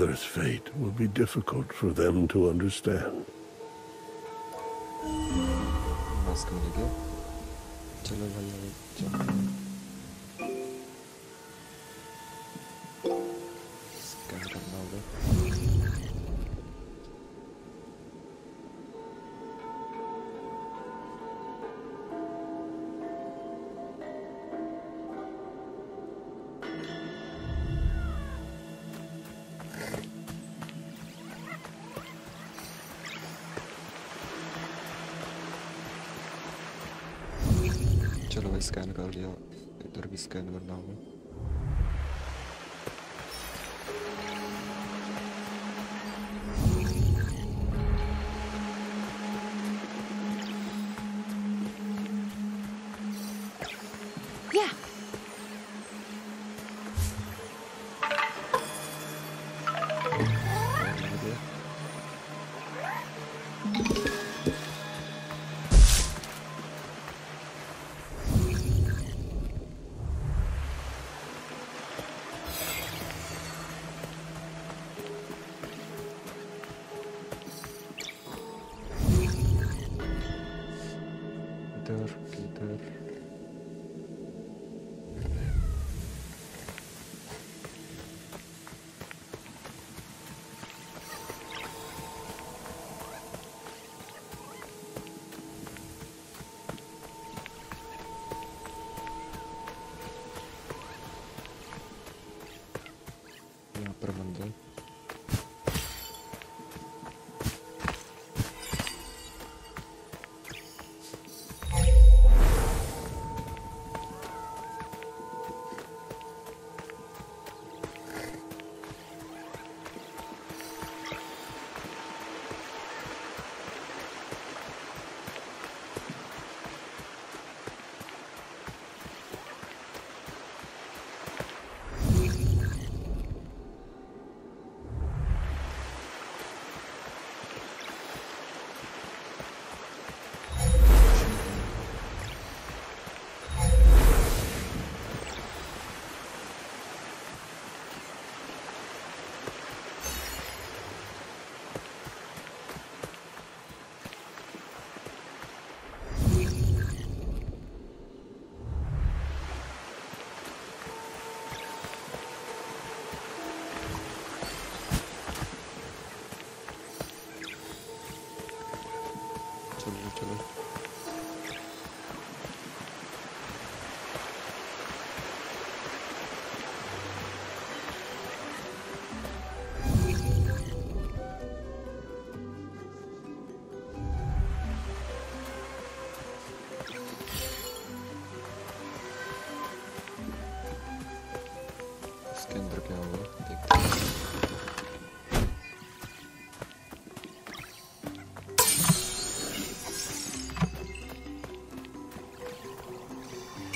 Others' fate will be difficult for them to understand. Scan कर लिया इधर भी स्कैन करना होगा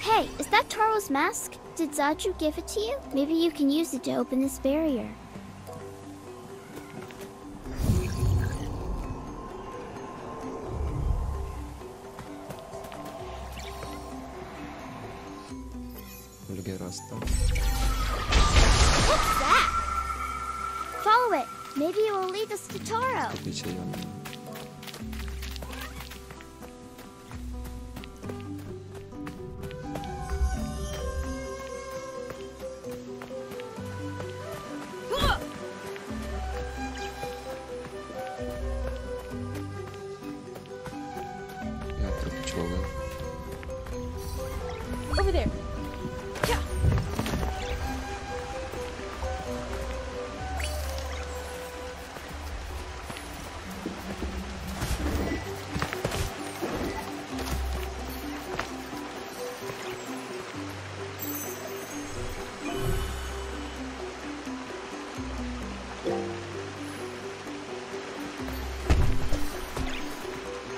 Hey, is that Taro's mask? Did Zaju give it to you? Maybe you can use it to open this barrier. What's that? Follow it. Maybe it will lead us to Taro.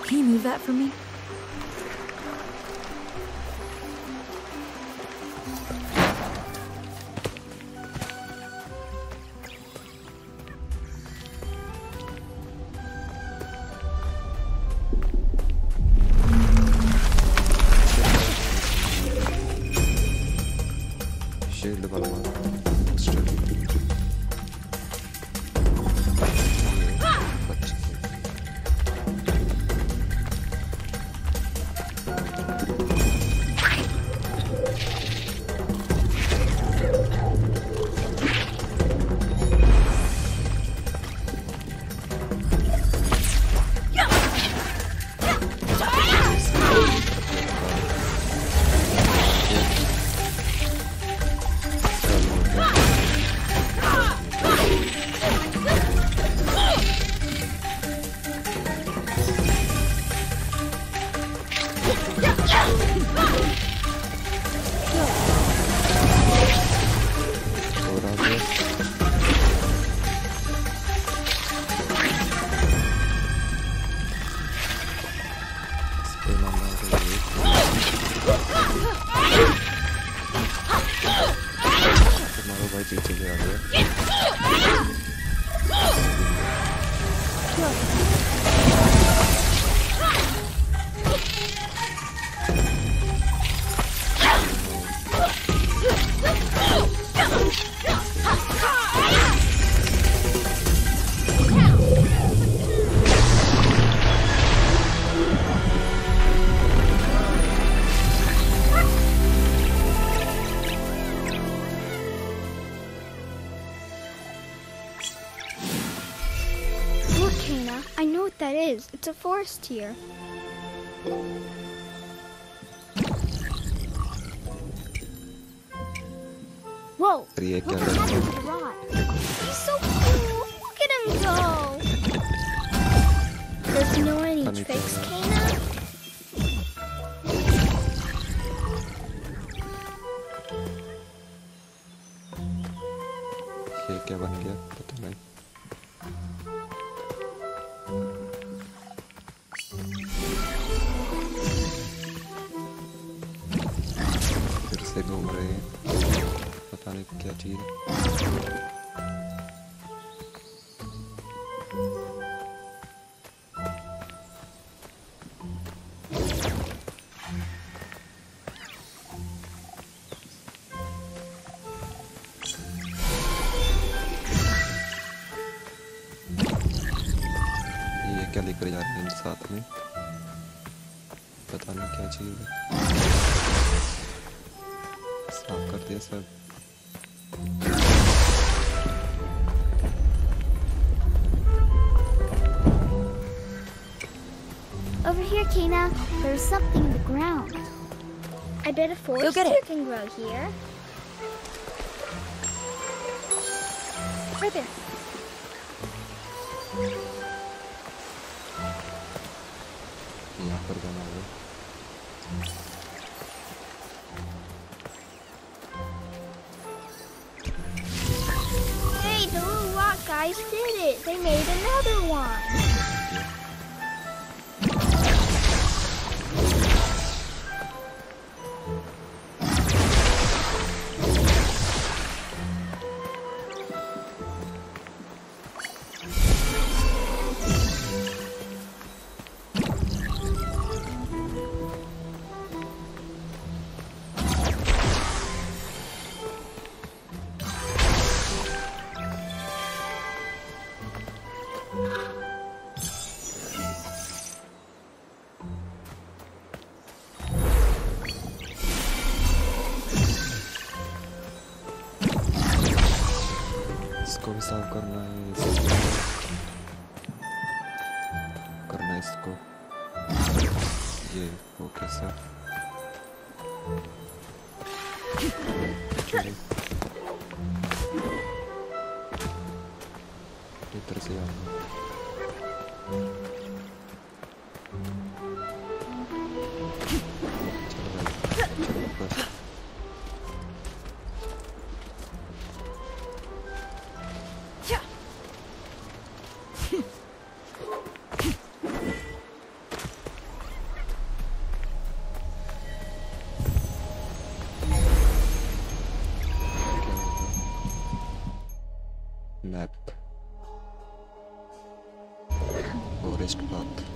Can you move that for me? Shield the bottom one. I know what that is. It's a forest here. Whoa! Look what happened to the rod. He's so cool! Look at him go! Does he know any tricks, Kena? साथ में पता नहीं क्या चीज है साफ कर दिया सब Over here, Kena, there's something in the ground. I bet a forest can grow here. Right there. Hey, the little rock guys did it! They made another one! Map. Forest path.